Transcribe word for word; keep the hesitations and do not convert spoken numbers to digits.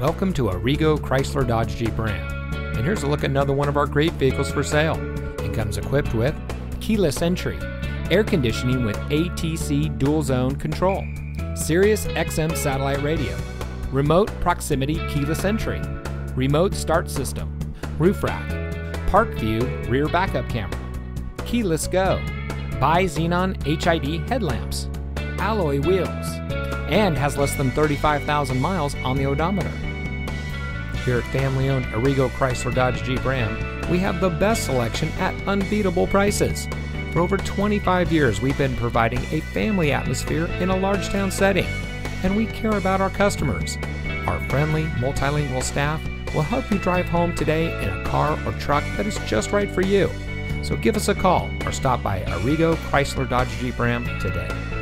Welcome to Arrigo Chrysler Dodge Jeep Ram, and here's a look at another one of our great vehicles for sale. It comes equipped with keyless entry, air conditioning with A T C dual zone control, Sirius X M satellite radio, remote proximity keyless entry, remote start system, roof rack, Park View rear backup camera, keyless go, Bi-Xenon H I D headlamps, alloy wheels, and has less than thirty-five thousand miles on the odometer. Here at family-owned Arrigo Chrysler Dodge Jeep Ram, we have the best selection at unbeatable prices. For over twenty-five years, we've been providing a family atmosphere in a large town setting, and we care about our customers. Our friendly, multilingual staff will help you drive home today in a car or truck that is just right for you. So give us a call or stop by Arrigo Chrysler Dodge Jeep Ram today.